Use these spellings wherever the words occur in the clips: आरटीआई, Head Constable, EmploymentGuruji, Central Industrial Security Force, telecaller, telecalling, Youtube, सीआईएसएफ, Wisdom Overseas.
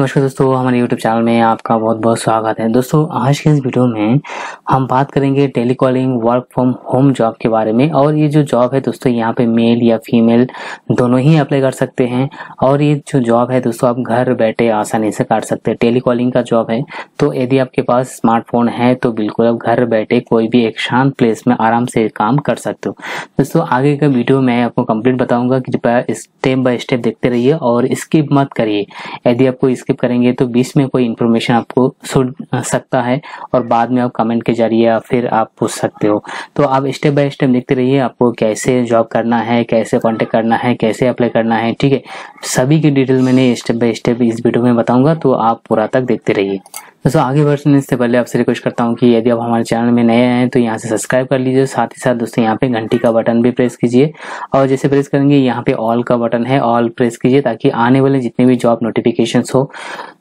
नमस्कार दोस्तों, हमारे YouTube चैनल में आपका बहुत बहुत स्वागत है। दोस्तों, आज के इस वीडियो में हम बात करेंगे telecalling work from home job के बारे में। और ये जो जॉब है दोस्तों, यहाँ पे मेल या फीमेल दोनों ही अप्लाई कर सकते हैं। और ये जो जॉब है दोस्तों, आप घर बैठे आसानी से कर सकते हैं। टेलीकॉलिंग का जॉब है, तो यदि आपके पास स्मार्टफोन है तो बिल्कुल आप घर बैठे कोई भी एक शांत प्लेस में आराम से काम कर सकते हो। दोस्तों, आगे का वीडियो मैं आपको कंप्लीट बताऊँगा, कृपया स्टेप बाय स्टेप देखते रहिए और स्किप मत करिए। यदि आपको स्किप करेंगे तो बीच में कोई इंफॉर्मेशन आपको सुन सकता है और बाद में आप कमेंट के जरिए या फिर आप पूछ सकते हो। तो आप स्टेप बाय स्टेप देखते रहिए, आपको कैसे जॉब करना है, कैसे कांटेक्ट करना है, कैसे अप्लाई करना है, ठीक है। सभी की डिटेल मैंने स्टेप बाय स्टेप इस वीडियो में बताऊंगा, तो आप पूरा तक देखते रहिए। दोस्तों, आगे बढ़ने से पहले आपसे रिक्वेस्ट करता हूं कि यदि आप हमारे चैनल में नए हैं तो यहाँ से सब्सक्राइब कर लीजिए। साथ ही साथ दोस्तों, यहाँ पे घंटी का बटन भी प्रेस कीजिए और जैसे प्रेस करेंगे यहाँ पे ऑल का बटन है, ऑल प्रेस कीजिए ताकि आने वाले जितने भी जॉब नोटिफिकेशंस हो,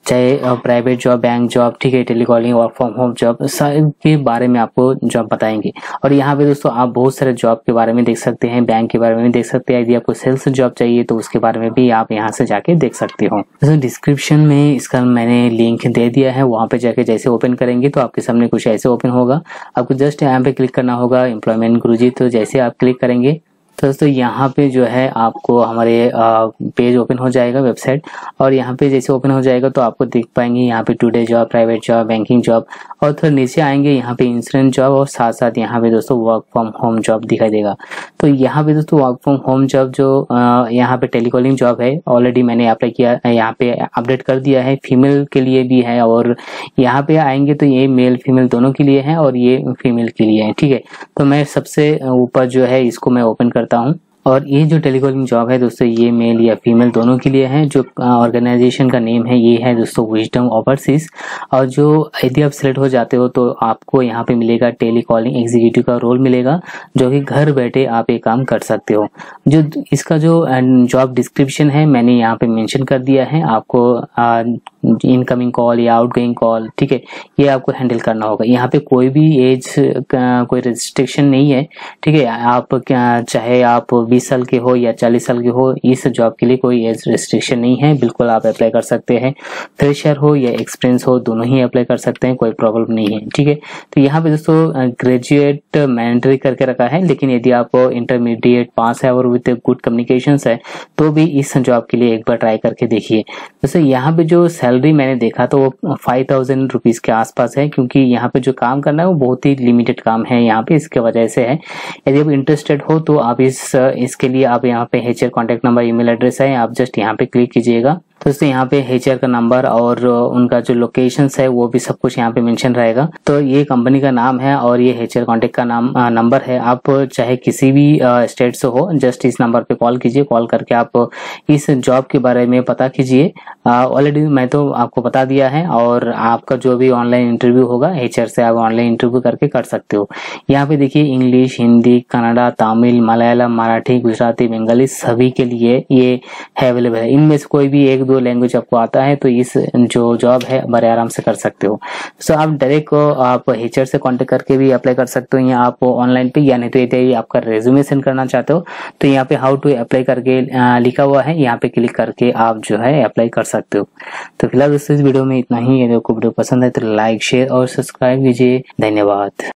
चाहे प्राइवेट जॉब, बैंक जॉब, ठीक है, telecalling, work from home job, सब के बारे में आपको जॉब बताएंगे। और यहाँ पे दोस्तों आप बहुत सारे जॉब के बारे में देख सकते हैं, बैंक के बारे में भी देख सकते हैं। यदि आपको सेल्स जॉब चाहिए तो उसके बारे में भी आप यहाँ से जाके देख सकते हो। दोस्तों, डिस्क्रिप्शन में इसका मैंने लिंक दे दिया है, वहाँ पे जाके जैसे ओपन करेंगे तो आपके सामने कुछ ऐसे ओपन होगा। आपको जस्ट यहाँ पे क्लिक करना होगा, एम्प्लॉयमेंट गुरुजी। तो जैसे आप क्लिक करेंगे तो दोस्तों यहाँ पे जो है आपको हमारे पेज ओपन हो जाएगा, वेबसाइट। और यहाँ पे जैसे ओपन हो जाएगा तो आपको देख पाएंगे यहाँ पे today job, private job, banking job. और थोड़ा नीचे आएंगे यहाँ पे इंश्योरेंस जॉब और साथ साथ यहाँ पे दोस्तों वर्क फ्रॉम होम जॉब दिखाई देगा। तो यहाँ पे दोस्तों वर्क फ्रॉम होम जॉब जो यहाँ पे टेलीकॉलिंग जॉब है, ऑलरेडी मैंने अप्लाई किया, यहाँ पे अपडेट कर दिया है। फीमेल के लिए भी है और यहाँ पे आएंगे तो ये मेल फीमेल दोनों के लिए है और ये फीमेल के लिए है, ठीक है। तो मैं सबसे ऊपर जो है इसको मैं ओपन हूं। और ये जो टेलीकॉलिंग जॉब है दोस्तों, ये मेल या फीमेल दोनों के लिए है। जो ऑर्गेनाइजेशन का नेम है ये है दोस्तों विजडम ओवरसीज। और जो यदि आप सिलेक्ट हो जाते हो तो आपको यहाँ पे मिलेगा टेलीकॉलिंग एग्जीक्यूटिव का रोल मिलेगा, जो कि घर बैठे आप ये काम कर सकते हो। जो इसका जो जॉब डिस्क्रिप्शन है मैंने यहाँ पे मेंशन कर दिया है। आपको इनकमिंग कॉल या आउटगोइंग कॉल, ठीक है, ये आपको हैंडल करना होगा। यहाँ पे कोई भी एज कोई रजिस्ट्रेशन नहीं है, ठीक है। आप चाहे आप 20 साल के हो या 40 साल के हो, इस जॉब के लिए कोई एज रजिस्ट्रेशन नहीं है, बिल्कुल आप अप्लाई कर सकते हैं। फ्रेशर हो या एक्सपीरियंस हो, दोनों ही अप्लाई कर सकते हैं, कोई प्रॉब्लम नहीं है, ठीक है। तो यहाँ पे दोस्तों ग्रेजुएट मैंडेटरी करके रखा है, लेकिन यदि आप इंटरमीडिएट पास है और विद गुड कम्युनिकेशंस है तो भी इस जॉब के लिए एक बार ट्राई करके देखिए। दोस्तों, यहाँ पे जो सैलरी मैंने देखा तो वो 5000 रुपीज़ के आसपास है, क्योंकि यहाँ पे जो काम करना है वो बहुत ही लिमिटेड काम है यहाँ पे, इसके वजह से है। यदि आप इंटरेस्टेड हो तो आप इसके लिए आप यहाँ पे HR contact number, email address है, आप जस्ट यहाँ पे क्लिक कीजिएगा। दोस्तों, यहाँ पे HR का नंबर और उनका जो लोकेशंस है वो भी सब कुछ यहाँ पे मेंशन रहेगा। तो ये कंपनी का नाम है और ये HR कॉन्टेक्ट का नंबर है। आप चाहे किसी भी स्टेट से हो, जस्ट इस नंबर पे कॉल कीजिए। कॉल करके आप इस जॉब के बारे में पता कीजिए। ऑलरेडी मैं तो आपको बता दिया है। और आपका जो भी ऑनलाइन इंटरव्यू होगा HR से आप ऑनलाइन इंटरव्यू करके कर सकते हो। यहाँ पे देखिए इंग्लिश, हिंदी, कन्नड़ा, तमिल, मलयालम, मराठी, गुजराती, बंगाली सभी के लिए ये है अवेलेबल है। इनमें से कोई भी एक दो लैंग्वेज आपको आता है तो इस जो जॉब है बड़े आराम से कर सकते हो। सो आप डायरेक्ट आप HR से कांटेक्ट करके भी अप्लाई कर सकते हो या आप ऑनलाइन पे, या नहीं तो यदि आपका रेज्यूमे सेंड करना चाहते हो तो यहाँ पे हाउ टू अप्लाई करके लिखा हुआ है, यहाँ पे क्लिक करके आप जो है अप्लाई कर सकते हो। तो फिलहाल दोस्तों इस वीडियो में इतना ही। यदि आपको वीडियो पसंद है तो लाइक, शेयर और सब्सक्राइब कीजिए। धन्यवाद।